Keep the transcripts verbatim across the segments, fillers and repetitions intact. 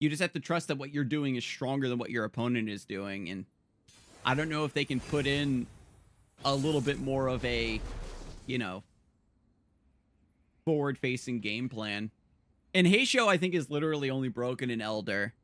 You just have to trust that what you're doing is stronger than what your opponent is doing. And I don't know if they can put in a little bit more of a, you know, forward-facing game plan. And Heisho, I think, is literally only broken in Elder.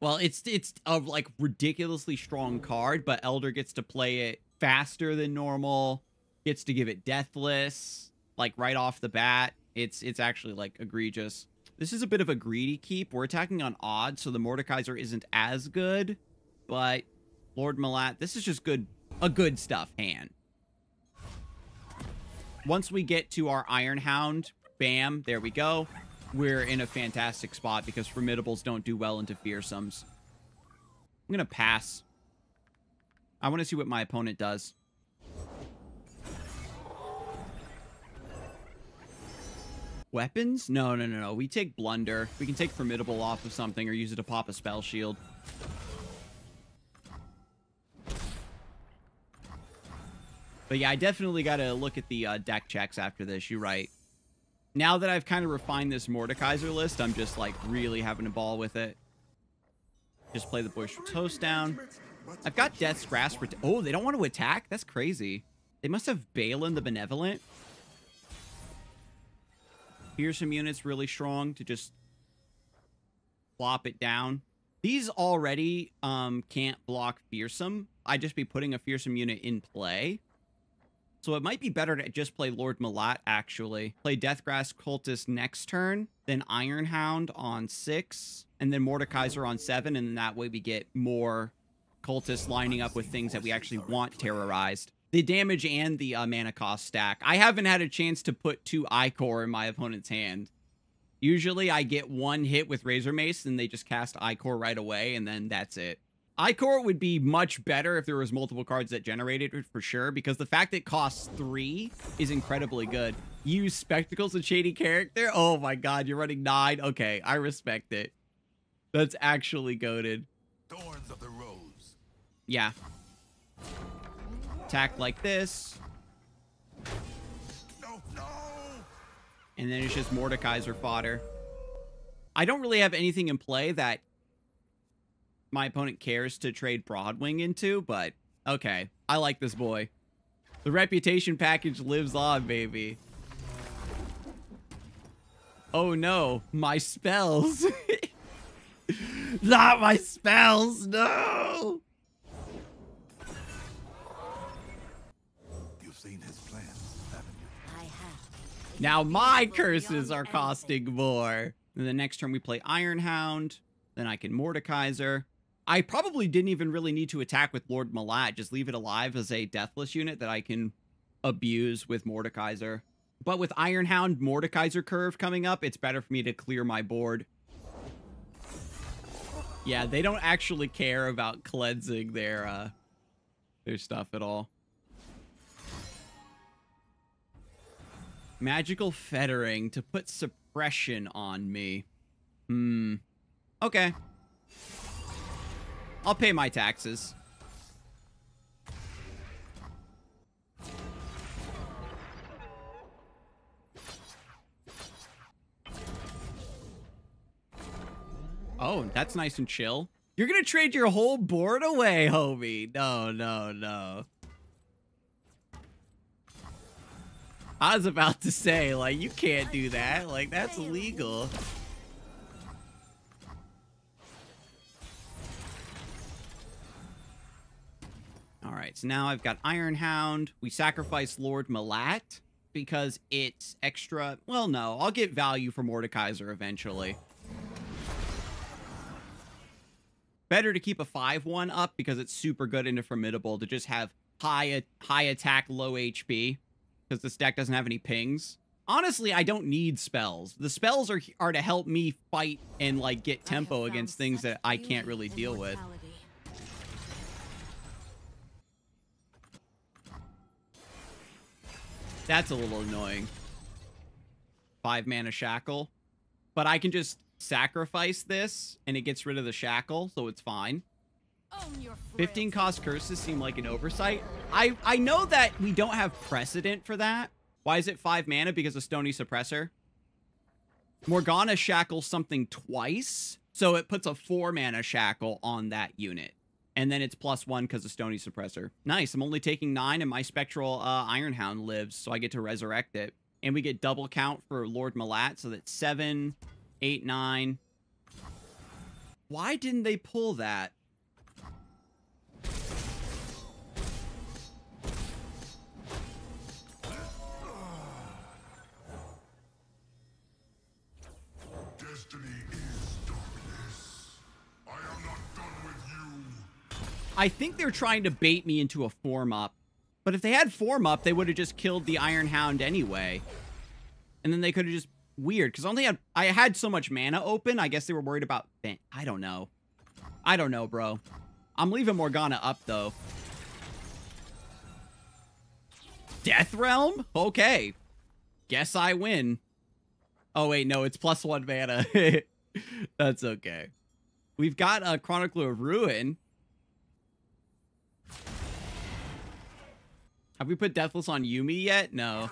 Well, it's it's a like ridiculously strong card, but Elder gets to play it faster than normal, gets to give it Deathless, like right off the bat. It's it's actually like egregious. This is a bit of a greedy keep. We're attacking on odds, so the Mordekaiser isn't as good, but Lord Malat, this is just good a good stuff hand. Once we get to our Ironhound, bam, there we go. We're in a fantastic spot because Formidables don't do well into Fearsomes. I'm going to pass. I want to see what my opponent does. Weapons? No, no, no, no. We take Blunder. We can take Formidable off of something or use it to pop a spell shield. But yeah, I definitely got to look at the uh, deck checks after this. You're right. Now that I've kind of refined this Mordekaiser list, I'm just like really having a ball with it. Just play the Boisterous Host down. I've got Death's Grasp. Oh, they don't want to attack? That's crazy. They must have Balin the Benevolent. Fearsome units really strong to just plop it down. These already um, can't block Fearsome. I'd just be putting a Fearsome unit in play. So it might be better to just play Lord Malat, actually. Play Deathgrass Cultist next turn, then Ironhound on six, and then Mordekaiser on seven, and that way we get more Cultists lining up with things that we actually want terrorized. The damage and the uh, mana cost stack. I haven't had a chance to put two Ichor in my opponent's hand. Usually I get one hit with Razor Mace, and they just cast Ichor right away, and then that's it. Ichor would be much better if there was multiple cards that generated it for sure, because the fact it costs three is incredibly good. Use Spectacles of Shady Character? Oh my god, you're running nine? Okay, I respect it. That's actually goated. Thorns of the Rose. Yeah. Attack like this. No, no. And then it's just Mordekaiser fodder. I don't really have anything in play that my opponent cares to trade Broadwing into, but okay. I like this boy. The reputation package lives on, baby. Oh no, my spells. Not my spells, no! You've seen his plans, haven't you? I have. Now my curses are costing more. And the next turn we play Ironhound, then I can Mordekaiser. I probably didn't even really need to attack with Lord Malat. Just leave it alive as a Deathless unit that I can abuse with Mordekaiser. But with Ironhound Mordekaiser curve coming up, it's better for me to clear my board. Yeah, they don't actually care about cleansing their, uh, their stuff at all. Magical Fettering to put suppression on me. Hmm. Okay. I'll pay my taxes. Oh, that's nice and chill. You're gonna trade your whole board away, homie. No, no, no. I was about to say, like, you can't do that. Like, that's illegal. All right, so now I've got Ironhound. We sacrifice Lord Malat because it's extra. Well, no, I'll get value for Mordekaiser eventually. Better to keep a five one up because it's super good into Formidable to just have high, high attack, low H P because this deck doesn't have any pings. Honestly, I don't need spells. The spells are, are to help me fight and like get tempo against things that I can't really deal with. That's a little annoying. Five mana shackle. But I can just sacrifice this and it gets rid of the shackle, so it's fine. fifteen cost curses seem like an oversight. I, I know that we don't have precedent for that. Why is it five mana? Because of Stony Suppressor. Morgana shackles something twice. So it puts a four mana shackle on that unit. And then it's plus one because of Stony Suppressor. Nice. I'm only taking nine, and my Spectral uh, Ironhound lives, so I get to resurrect it. And we get double count for Lord Malat, so that's seven, eight, nine. Why didn't they pull that? I think they're trying to bait me into a form-up. But if they had form-up, they would have just killed the Ironhound anyway. And then they could have just... Weird, because I only had... I had so much mana open, I guess they were worried about... I don't know. I don't know, bro. I'm leaving Morgana up, though. Death Realm? Okay. Guess I win. Oh, wait, no, it's plus one mana. That's okay. We've got a Chronicler of Ruin. Have we put Deathless on Yuumi yet? No.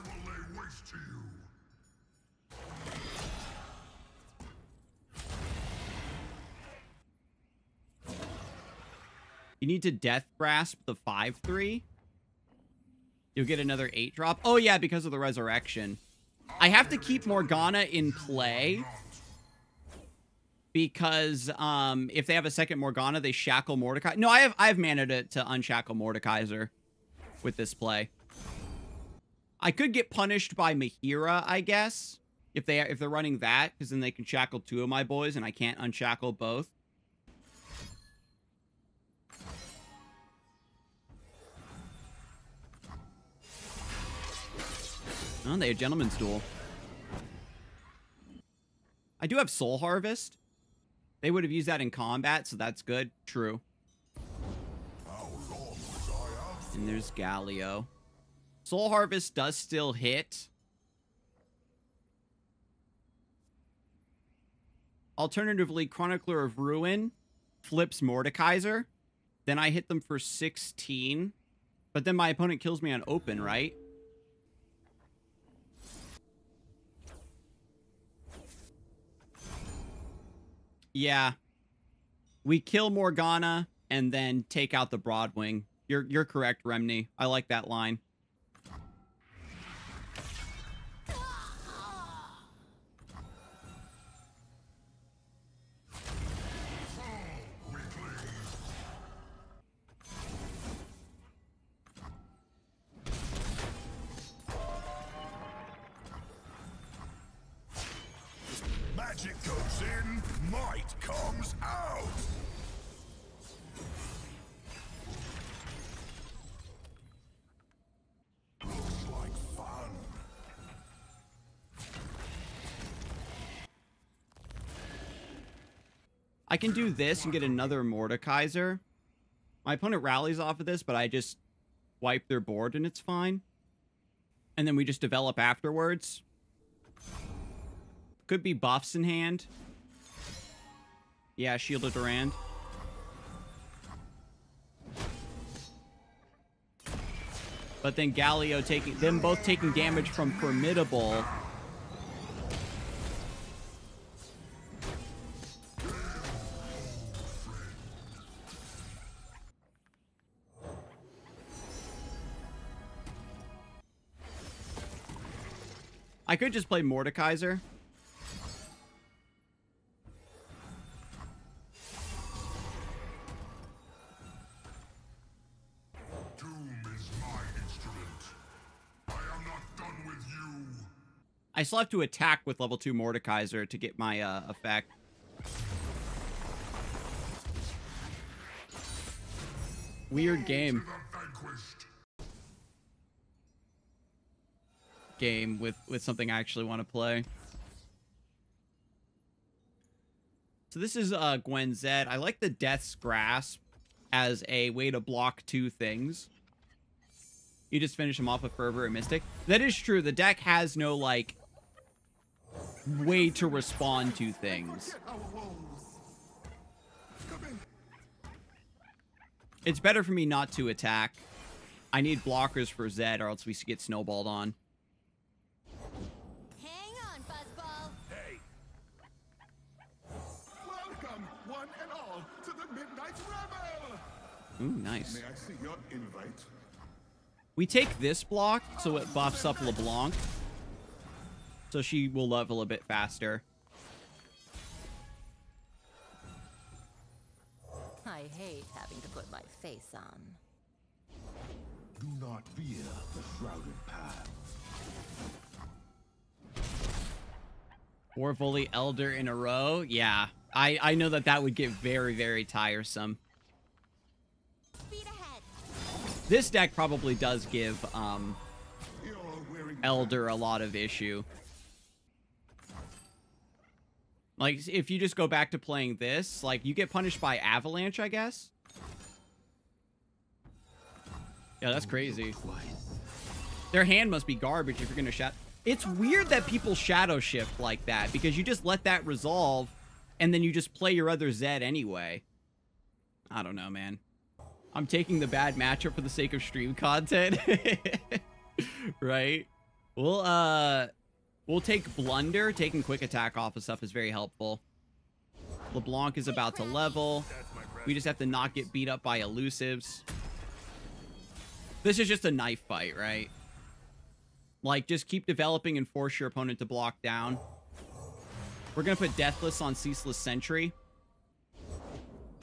You need to Death's Grasp the five three. You'll get another eight drop. Oh, yeah, because of the resurrection. I have to keep Morgana in play. Because um, if they have a second Morgana, they shackle Mordekaiser. No, I have I have mana to, to unshackle Mordekaiser with this play. I could get punished by Mahira, I guess, if they if they're running that, because then they can shackle two of my boys, and I can't unshackle both. Oh, they have Gentleman's Duel. I do have Soul Harvest. They would have used that in combat, so that's good. True. And there's Galio. Soul Harvest does still hit. Alternatively, Chronicler of Ruin flips Mordekaiser. Then I hit them for sixteen. But then my opponent kills me on open, right? Yeah, we kill Morgana and then take out the Broadwing. You're you're correct, Remni. I like that line. Magic goes in, might comes out. Looks like fun. I can do this and get another Mordekaiser. My opponent rallies off of this, but I just wipe their board and it's fine. And then we just develop afterwards. Could be buffs in hand. Yeah, Shield of Durand. But then Galio taking... Them both taking damage from Formidable. I could just play Mordekaiser. I still have to attack with level two Mordekaiser to get my uh, effect. Weird game. Game with, with something I actually want to play. So this is uh, Gwen Zed. I like the Death's Grasp as a way to block two things. You just finish them off with Fervor and Mystic. That is true. The deck has no, like... way to respond to things. It's better for me not to attack. I need blockers for Zed, or else we get snowballed on. Hang on, Buzzball. Hey. Welcome all to the midnight revel. Ooh, nice. May I see your invite? We take this block, so it buffs up LeBlanc, so she will level a bit faster. I hate having to put my face on. Do not fear the shrouded path. Four volley elder in a row. Yeah, I I know that that would get very very tiresome. This deck probably does give um, Elder a lot of issue. Like, if you just go back to playing this, like, you get punished by Avalanche, I guess? Yeah, that's crazy. Their hand must be garbage if you're gonna shadow... It's weird that people shadow shift like that, because you just let that resolve, and then you just play your other Zed anyway. I don't know, man. I'm taking the bad matchup for the sake of stream content. Right? We'll, uh... We'll take Blunder. Taking quick attack off of stuff is very helpful. LeBlanc is about to level. We just have to not get beat up by elusives. This is just a knife fight, right? Like, just keep developing and force your opponent to block down. We're going to put Deathless on Ceaseless Sentry.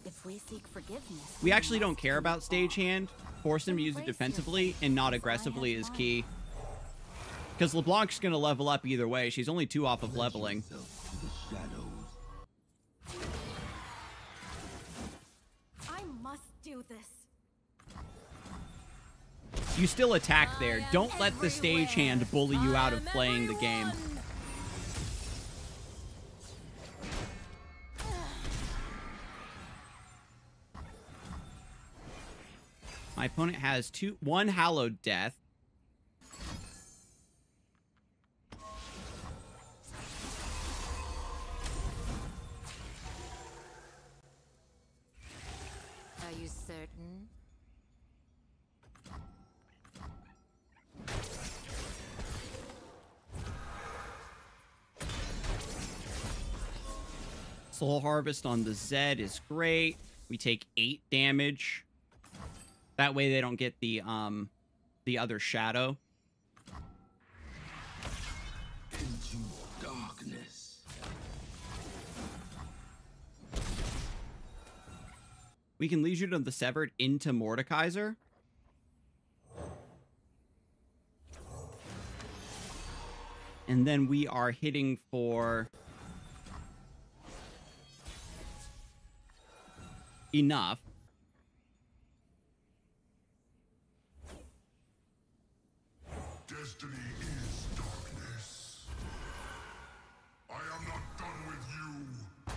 If we seek forgiveness, we actually don't care about Stagehand. Force him to use it defensively and not aggressively is key. Because LeBlanc's going to level up either way. She's only two off of leveling. I must do this. You still attack there. Don't let the Stagehand bully you out of playing the game. My opponent has two, one Hallowed Death. Certain. Soul Harvest on the Zed is great. We take eight damage. That way they don't get the um the other shadow. Into darkness. We can Legion of the Severed into Mordekaiser. And then we are hitting for... Enough. Destiny is darkness. I am not done with you.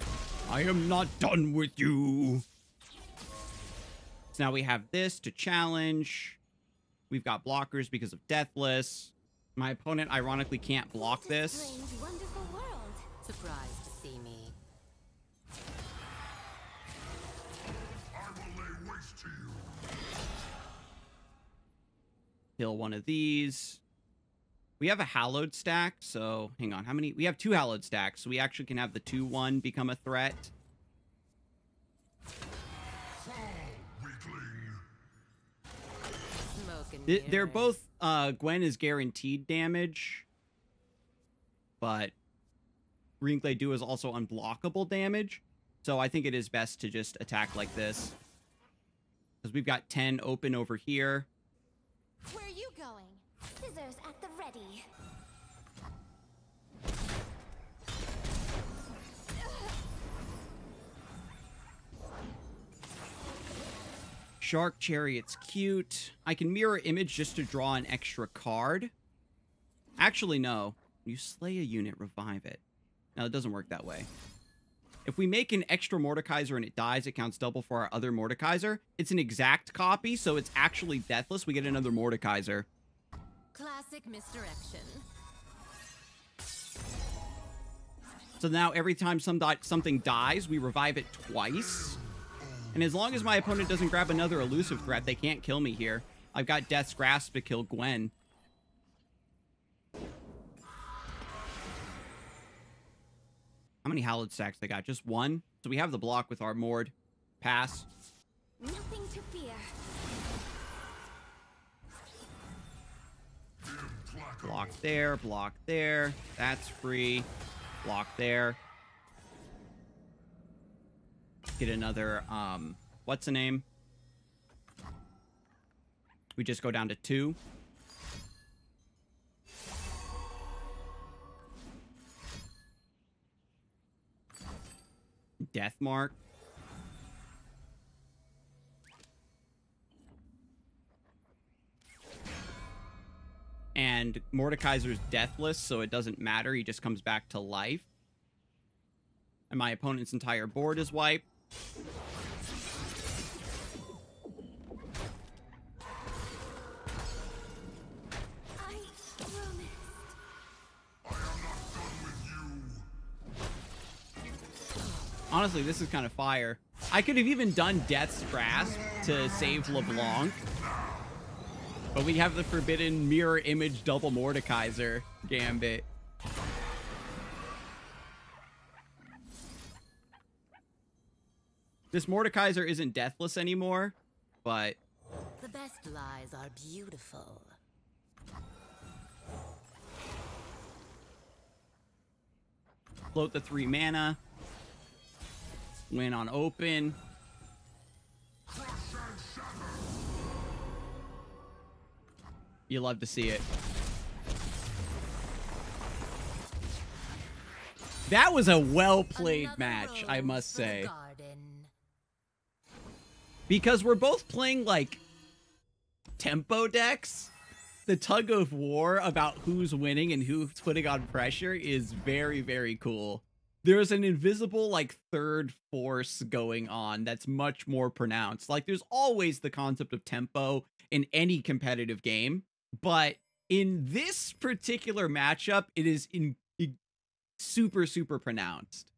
I am not done with you. So now we have this to challenge. We've got blockers because of Deathless. My opponent ironically can't block this. Strange, wonderful world. Surprised to see me. I will lay waste to you. Kill one of these. We have a Hallowed stack, so hang on. How many? We have two Hallowed stacks, so we actually can have the two one become a threat. They're both, uh, Gwen is guaranteed damage, but Ringclay Dew is also unblockable damage, so I think it is best to just attack like this. Because we've got ten open over here. Where are you going? Scissors at the ready. Shark Chariot's cute. I can mirror image just to draw an extra card. Actually, no. You slay a unit, revive it. No, it doesn't work that way. If we make an extra Mordekaiser and it dies, it counts double for our other Mordekaiser. It's an exact copy, so it's actually Deathless. We get another Mordekaiser. Classic misdirection. So now every time some di- something dies, we revive it twice. And as long as my opponent doesn't grab another elusive threat, they can't kill me here. I've got Death's Grasp to kill Gwen. How many Hallowed stacks they got? Just one? So we have the block with our Mord. Pass. Nothing to fear. Block there, block there. That's free. Block there. Get another, um, what's the name? We just go down to two. Death mark. And Mordekaiser's deathless, so it doesn't matter. He just comes back to life. And my opponent's entire board is wiped. I promised. I am not done with you. Honestly, this is kind of fire. I could have even done Death's Grasp to save LeBlanc. But we have the forbidden mirror image double Mordekaiser gambit. This Mordekaiser isn't deathless anymore, but the best lies are beautiful. Float the three mana. Win on open. You love to see it. That was a well-played match, I must say. Because we're both playing, like, tempo decks. The tug of war about who's winning and who's putting on pressure is very, very cool. There's an invisible, like, third force going on that's much more pronounced. Like, there's always the concept of tempo in any competitive game. But in this particular matchup, it is in, in super, super pronounced.